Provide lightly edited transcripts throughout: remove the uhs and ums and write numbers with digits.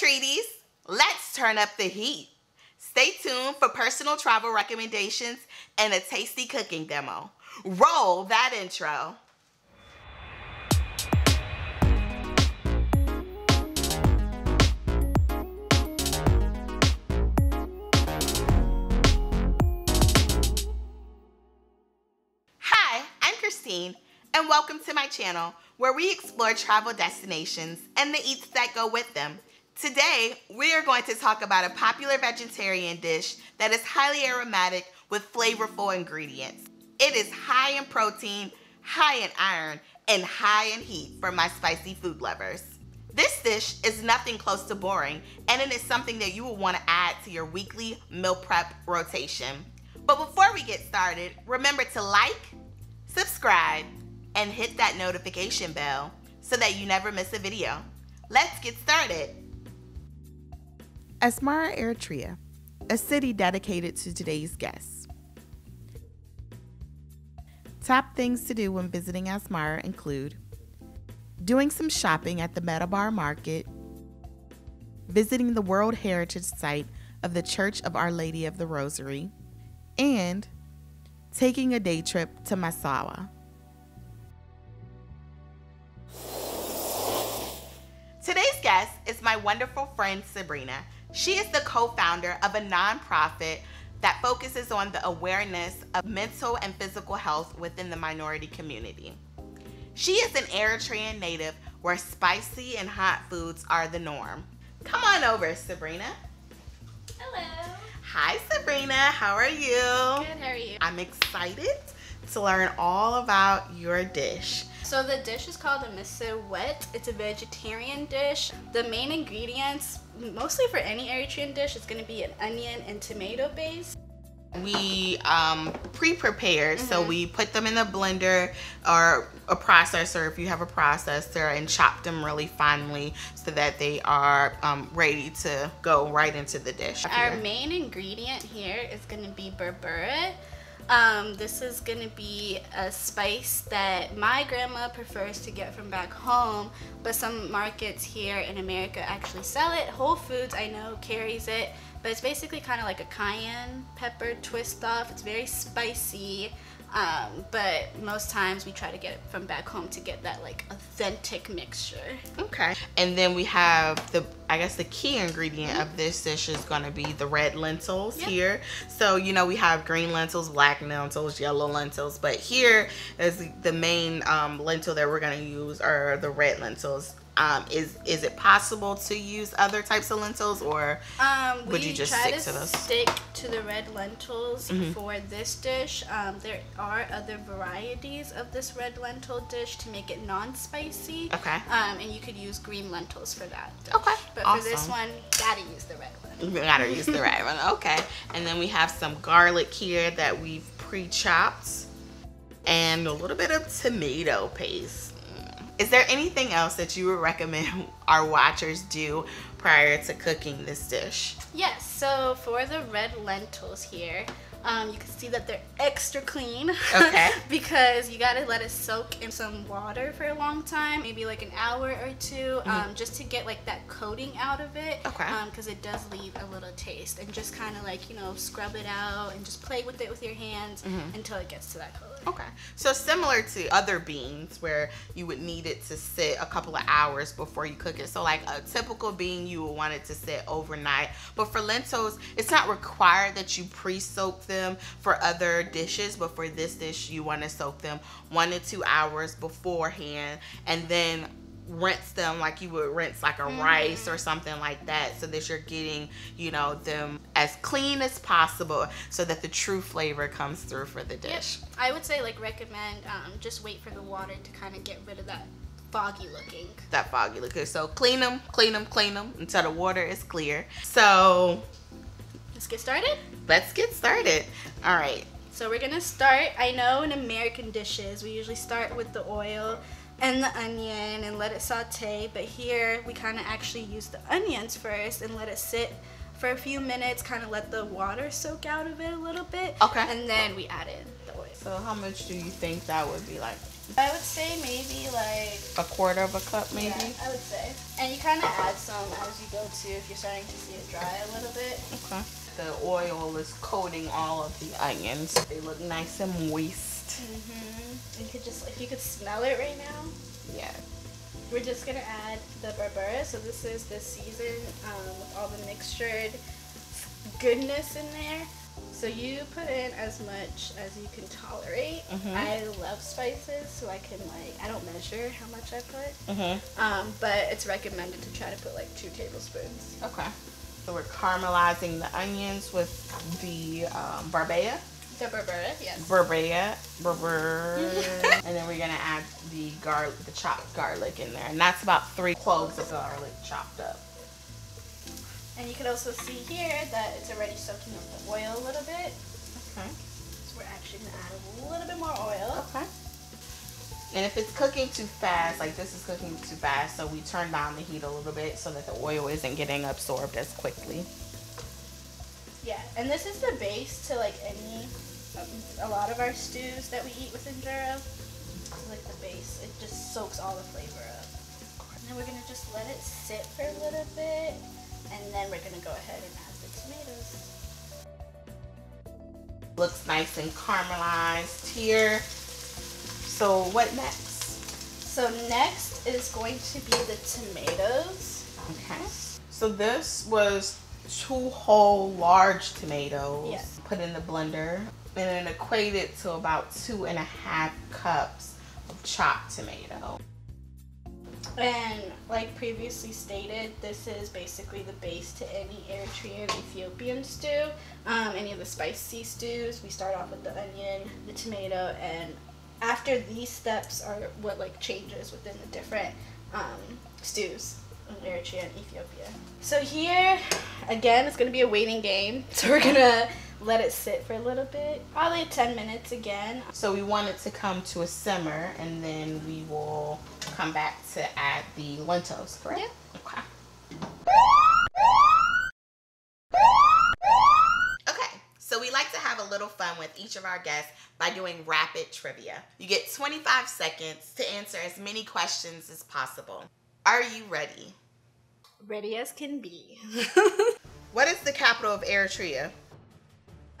treaties, let's turn up the heat. Stay tuned for personal travel recommendations and a tasty cooking demo. Roll that intro. Hi, I'm Christine, and welcome to my channel where we explore travel destinations and the eats that go with them. Today, we are going to talk about a popular vegetarian dish that is highly aromatic with flavorful ingredients. It is high in protein, high in iron, and high in heat for my spicy food lovers. This dish is nothing close to boring, and it is something that you will want to add to your weekly meal prep rotation. But before we get started, remember to like, subscribe, and hit that notification bell so that you never miss a video. Let's get started. Asmara, Eritrea, a city dedicated to today's guests. Top things to do when visiting Asmara include doing some shopping at the Medebar Market, visiting the World Heritage Site of the Church of Our Lady of the Rosary, and taking a day trip to Massawa. Today's guest is my wonderful friend Sabrina. She is the co-founder of a nonprofit that focuses on the awareness of mental and physical health within the minority community. She is an Eritrean native where spicy and hot foods are the norm. Come on over, Sabrina. Hello. Hi, Sabrina. How are you? Good, how are you? I'm excited to learn all about your dish. So the dish is called a mesir wet. It's a vegetarian dish. The main ingredients, mostly for any Eritrean dish, is going to be an onion and tomato base. We pre-prepared, so we put them in the blender or a processor if you have a processor, and chop them really finely so that they are ready to go right into the dish. Our main ingredient here is going to be berbere. This is going to be a spice that my grandma prefers to get from back home, but some markets here in America actually sell it. Whole Foods, I know, carries it, but it's basically kind of like a cayenne pepper twist off. It's very spicy, but most times we try to get it from back home to get that like authentic mixture. Okay. And then we have the, I guess the key ingredient of this dish is going to be the red lentils here. So, you know, we have green lentils, black lentils, yellow lentils, but here is the main lentil that we're going to use are the red lentils. Is it possible to use other types of lentils, or would you just stick to those? Stick to the red lentils for this dish. There are other varieties of this red lentil dish to make it non-spicy. Okay. And you could use green lentils for that dish. Okay. But awesome. For this one, gotta use the red one. Gotta use the red one. Okay. And then we have some garlic here that we've pre-chopped, and a little bit of tomato paste. Is there anything else that you would recommend our watchers do prior to cooking this dish? Yes, so for the red lentils here, you can see that they're extra clean. Okay. Because you gotta let it soak in some water for a long time, maybe like an hour or two, just to get like that coating out of it. Okay. Because it does leave a little taste, and just kind of like, you know, scrub it out and just play with it with your hands until it gets to that color. Okay. So similar to other beans where you would need it to sit a couple of hours before you cook it. So like a typical bean, you would want it to sit overnight. But for lentils, it's not required that you pre-soak them for other dishes, but for this dish you want to soak them 1 to 2 hours beforehand, and then rinse them like you would rinse like a rice or something like that, so that you're getting, you know, them as clean as possible so that the true flavor comes through for the dish. Yep. I would say like recommend just wait for the water to kind of get rid of that foggy looking. So clean them until the water is clear. So let's get started. All right. So we're gonna start, I know in American dishes, we usually start with the oil and the onion and let it saute, but here we kind of actually use the onions first and let it sit for a few minutes, kind of let the water soak out of it a little bit. Okay. And then we add in the oil. So how much do you think that would be like? I would say maybe like a quarter of a cup, maybe. Yeah, I would say. And you kind of add some as you go too, if you're starting to see it dry a little bit. Okay. The oil is coating all of the onions. They look nice and moist. You could just, if you could smell it right now. Yeah. We're just gonna add the berbere. So this is the season with all the mixtured goodness in there. So you put in as much as you can tolerate. I love spices, so I can like, I don't measure how much I put, but it's recommended to try to put like 2 tablespoons. Okay. So we're caramelizing the onions with the berbere. The berbere, yes. Berbere. And then we're gonna add the garlic, the chopped garlic in there, and that's about 3 cloves of garlic chopped up. And you can also see here that it's already soaking up the oil a little bit. Okay. So we're actually gonna add a little bit more oil. Okay. And if it's cooking too fast, like this is cooking too fast, so we turn down the heat a little bit so that the oil isn't getting absorbed as quickly. Yeah, and this is the base to like any, a lot of our stews that we eat with injera. It's like the base, it just soaks all the flavor up. And then we're gonna just let it sit for a little bit, and then we're gonna go ahead and add the tomatoes. Looks nice and caramelized here. So what next? So next is going to be the tomatoes. Okay. So this was 2 whole large tomatoes. Yes. Put in the blender and then equate it to about 2.5 cups of chopped tomato. And like previously stated, this is basically the base to any Eritrean, Ethiopian stew. Any of the spicy stews, we start off with the onion, the tomato, and after these steps are what like changes within the different stews in Eritrea and Ethiopia. So here, again, it's gonna be a waiting game. So we're gonna let it sit for a little bit, probably 10 minutes again. So we want it to come to a simmer, and then we will come back to add the lentils, correct? Yeah. Okay. Little fun with each of our guests by doing rapid trivia. You get 25 seconds to answer as many questions as possible. Are you ready? Ready as can be. What is the capital of Eritrea?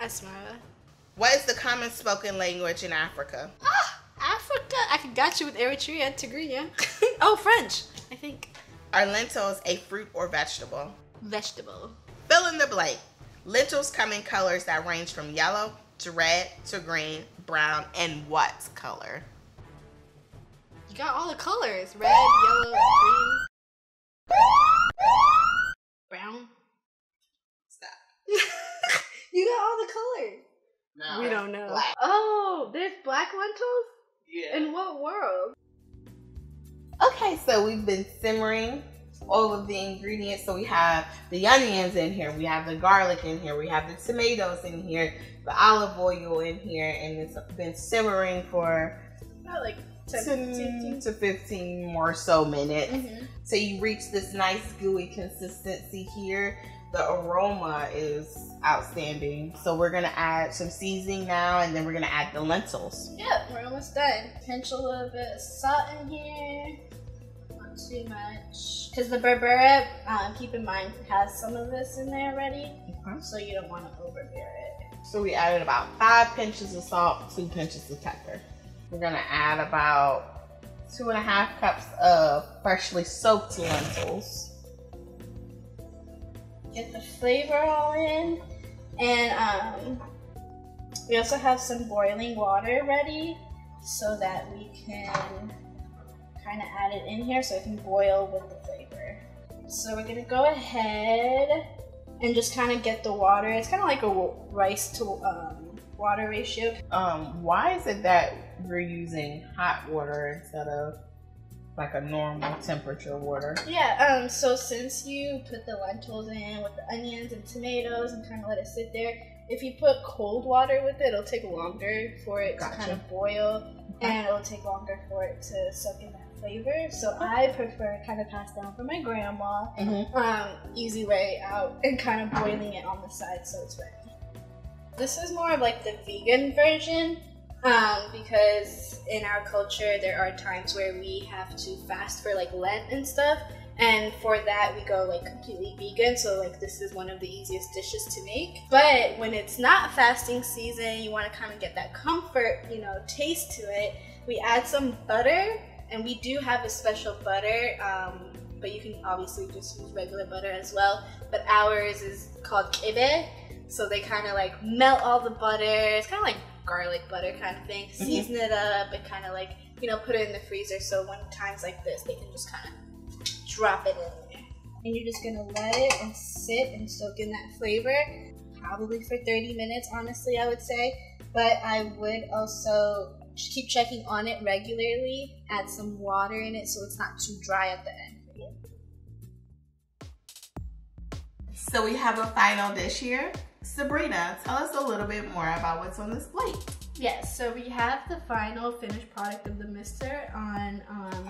Asmara. What is the common spoken language in Africa? Ah, Africa. I got you with Eritrea, Tigrinya. Oh, French, I think. Are lentils a fruit or vegetable? Vegetable. Fill in the blank. Lentils come in colors that range from yellow to red to green, brown, and what color? You got all the colors. Red, yellow, green, brown. Stop. You got all the colors. No. We don't know. Black. Oh, there's black lentils? Yeah. In what world? Okay, so we've been simmering all of the ingredients. So we have the onions in here, we have the garlic in here, we have the tomatoes in here, the olive oil in here, and it's been simmering for about like 10 to 15 or so minutes. So you reach this nice gooey consistency here. The aroma is outstanding. So we're gonna add some seasoning now, and then we're gonna add the lentils. Yeah, we're almost done. Pinch a little bit of salt in here. Too much, because the berbere, keep in mind, has some of this in there already, so you don't want to overbear it. So we added about 5 pinches of salt, 2 pinches of pepper. We're gonna add about 2.5 cups of freshly soaked lentils. Get the flavor all in, and we also have some boiling water ready so that we can kind of add it in here so it can boil with the flavor. So we're gonna go ahead and just kind of get the water. It's kind of like a rice to water ratio. Why is it that we're using hot water instead of like a normal temperature water? Yeah, so since you put the lentils in with the onions and tomatoes and kind of let it sit there, if you put cold water with it, it'll take longer for it to kind of boil, and it'll take longer for it to soak in that flavor. So I prefer kind of pass down from my grandma, easy way out, and kind of boiling it on the side so it's ready. This is more of like the vegan version, Because in our culture, there are times where we have to fast for like Lent and stuff. And for that, we go like completely vegan. So like this is one of the easiest dishes to make. But when it's not fasting season, you want to kind of get that comfort, you know, taste to it. We add some butter, and we do have a special butter, but you can obviously just use regular butter as well. But ours is called kibe. So they kind of like melt all the butter. It's kind of like garlic butter kind of thing. Mm-hmm. Season it up and kind of like, you know, put it in the freezer. So when times like this, they can just kind of drop it in there. And you're just gonna let it and sit and soak in that flavor, probably for 30 minutes, honestly, I would say. But I would also keep checking on it regularly, add some water in it so it's not too dry at the end. So we have a final dish here. Sabrina, tell us a little bit more about what's on this plate. Yes, so we have the final finished product of the mister on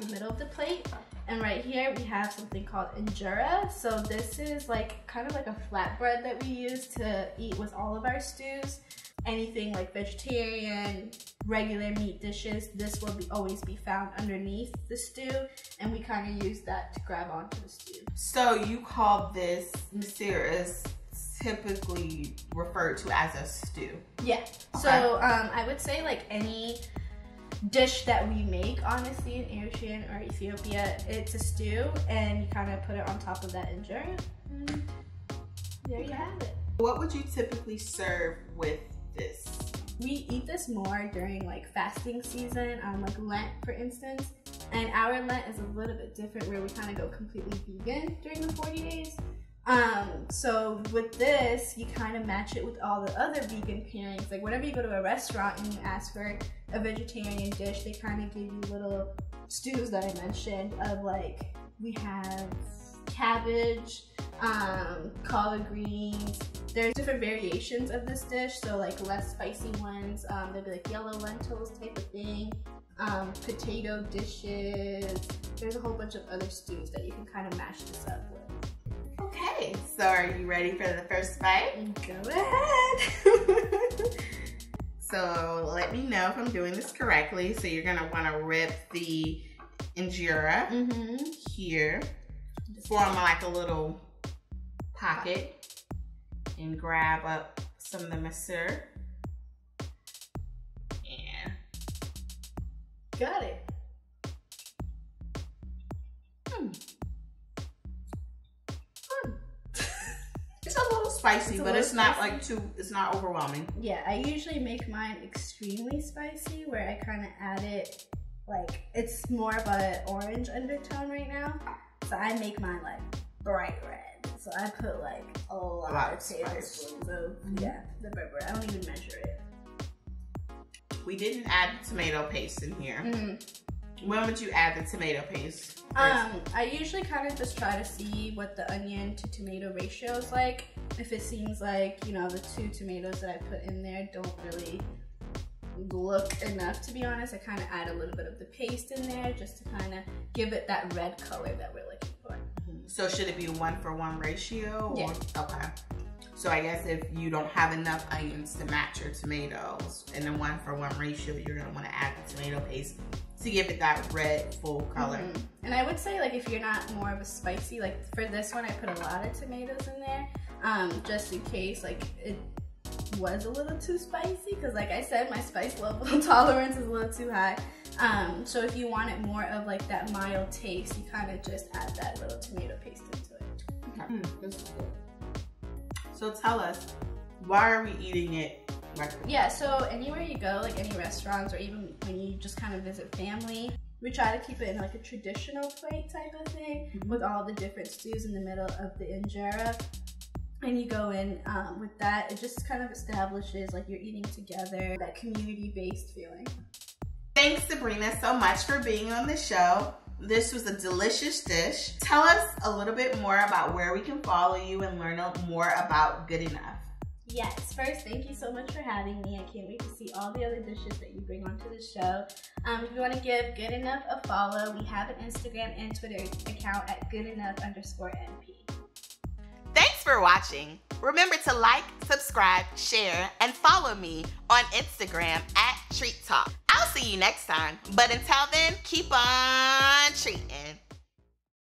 the middle of the plate. And right here we have something called injera. So this is like kind of like a flatbread that we use to eat with all of our stews. Anything like vegetarian, regular meat dishes, this will always be found underneath the stew, and we kind of use that to grab onto the stew. So you call this mesir, typically referred to as a stew? Yeah. Okay. So I would say like any dish that we make, honestly, in Eritrea or Ethiopia, it's a stew, and you kind of put it on top of that injera. And there you have it. What would you typically serve with this? We eat this more during like fasting season, like Lent for instance, and our Lent is a little bit different where we kind of go completely vegan during the 40 days. So with this, you kind of match it with all the other vegan pairings. Like whenever you go to a restaurant and you ask for a vegetarian dish, they kind of give you little stews that I mentioned of like, we have cabbage, collard greens. There's different variations of this dish, so like less spicy ones, there'll be like yellow lentils type of thing, potato dishes. There's a whole bunch of other stews that you can kind of mash this up with. Okay, so are you ready for the first bite? Go ahead! So let me know if I'm doing this correctly. So you're gonna wanna rip the injera here, form like a little pocket, and grab up some of the mesir. Yeah. Got it. It's a little spicy, but it's not like too, it's not overwhelming. Yeah, I usually make mine extremely spicy where I kind of add it, like, it's more of an orange undertone right now. So I make mine like bright red. So I put like a lot of tablespoons of the berbere. I don't even measure it. We didn't add tomato paste in here. When would you add the tomato paste? I usually kind of just try to see what the onion to tomato ratio is like. If it seems like, you know, the two tomatoes that I put in there don't really look enough, to be honest, I kind of add a little bit of the paste in there just to kind of give it that red color that we're looking for. So should it be 1-for-1 ratio? Or? Yeah. Okay. So I guess if you don't have enough onions to match your tomatoes in the 1-for-1 ratio, you're going to want to add the tomato paste to give it that red full color. And I would say like if you're not more of a spicy, like for this one I put a lot of tomatoes in there, just in case like it was a little too spicy, because like I said, my spice level tolerance is a little too high. So if you want it more of like that mild taste, you kind of just add that little tomato paste into it. Okay. This is good. So tell us, why are we eating it right now? Yeah, so anywhere you go, like any restaurants or even when you just kind of visit family, we try to keep it in like a traditional plate type of thing with all the different stews in the middle of the injera. And you go in with that, it just kind of establishes like you're eating together, that community-based feeling. Thanks, Sabrina, so much for being on the show. This was a delicious dish. Tell us a little bit more about where we can follow you and learn more about Good Enough. Yes, first, thank you so much for having me. I can't wait to see all the other dishes that you bring onto the show. If you want to give Good Enough a follow, we have an Instagram and Twitter account at goodenough_mp. Thanks Thanks for watching. Remember to like, subscribe, share, and follow me on Instagram at Treat Talk. I'll see you next time, but until then, keep on treating.